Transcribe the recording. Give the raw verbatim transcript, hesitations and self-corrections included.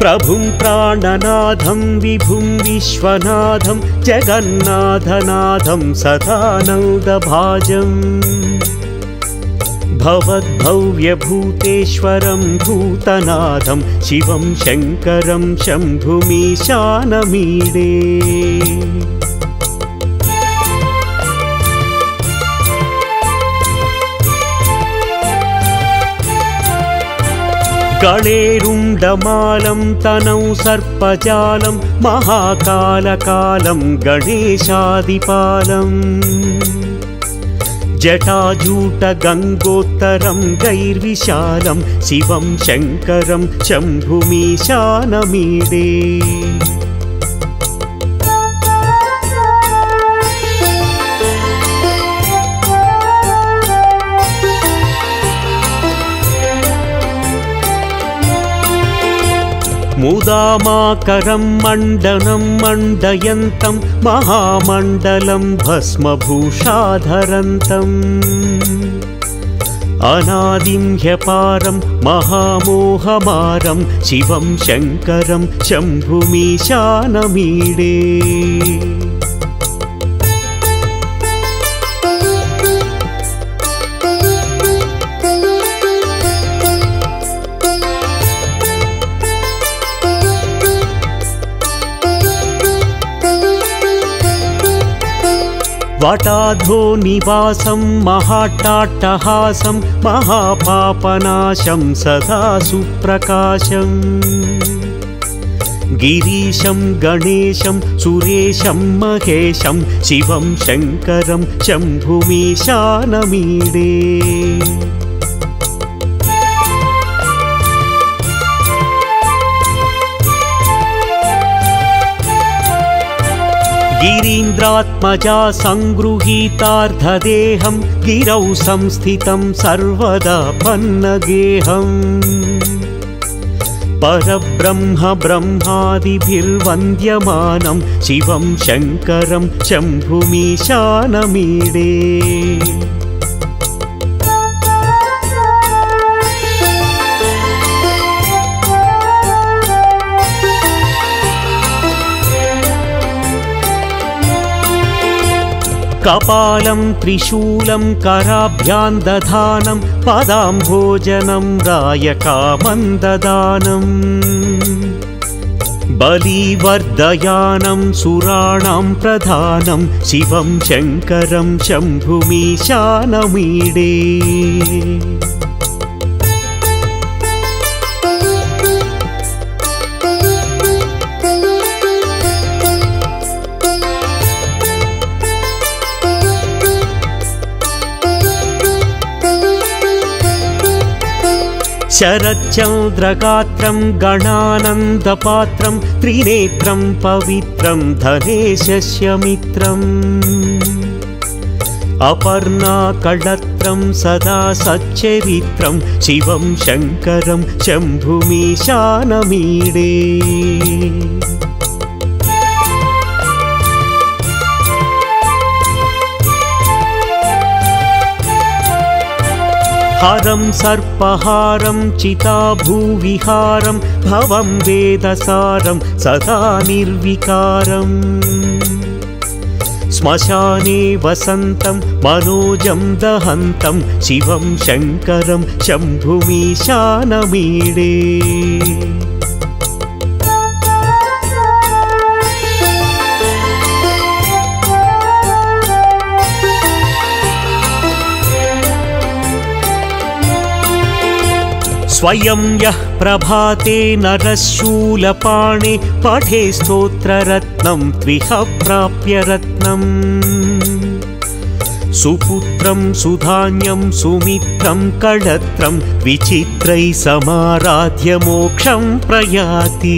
प्रभुं प्राणनाथं विभुं विश्वनाथं जगन्नाथनाथं सदानन्दभाजं भवद्भव्यभूतेश्वरं भूतनाथं शिवं शङ्करं शम्भुमीशानमीडे गणेरुण्डमालं तनौ सर्पजालं महाकालकालं गणेशादिपालं जटाजूटगङ्गोत्तरं गैर्विशालं शिवं शङ्करं शम्भुमीशानमीडे मुदामाकरं मण्डनं मण्डयन्तं महामण्डलं भस्मभूषाधरन्तम् अनादिं ह्यपारं महामोहमारं शिवं शङ्करं शम्भुमीशानमीडे वटाधो निवासं महाट्टाट्टहासं महापापनाशं सदा सुप्रकाशं गिरीशं गणेशं सुरेशं महेशं शिवं शङ्करं शम्भुमीशानमीडे गिरीन्द्रात्मजा सङ्गृहीतार्धदेहं गिरौ संस्थितं सर्वदा पन्नगेहं परब्रह्म ब्रह्मादिभिर्वन्द्यमानं शिवं शङ्करं शम्भुमीशानमीडे कपालं त्रिशूलं कराभ्यां दधानं पदाम्भोजनं रायकामं ददानं बलिवर्धयानं सुराणां प्रधानं शिवं शङ्करं शम्भुमीशानमीडे शरच्चन्द्रगात्रं गणानन्दपात्रं त्रिनेत्रं पवित्रं धनेशस्यमित्रं अपर्णाकडत्रं सदा सच्चरित्रं शिवं शङ्करं शम्भुमीशानमीडे हरं सर्पहारं चिताभूविहारं भवं वेदसारं सदा निर्विकारं श्मशाने वसन्तं मनोजं दहन्तं शिवं शङ्करं शम्भुमीशानमीडे स्वयं यः प्रभाते नरशूलपाणे पठे स्तोत्ररत्नं त्विह प्राप्य रत्नं सुपुत्रं सुधान्यं सुमित्रं कडत्रं विचित्रैः समाराध्य मोक्षं प्रयाति।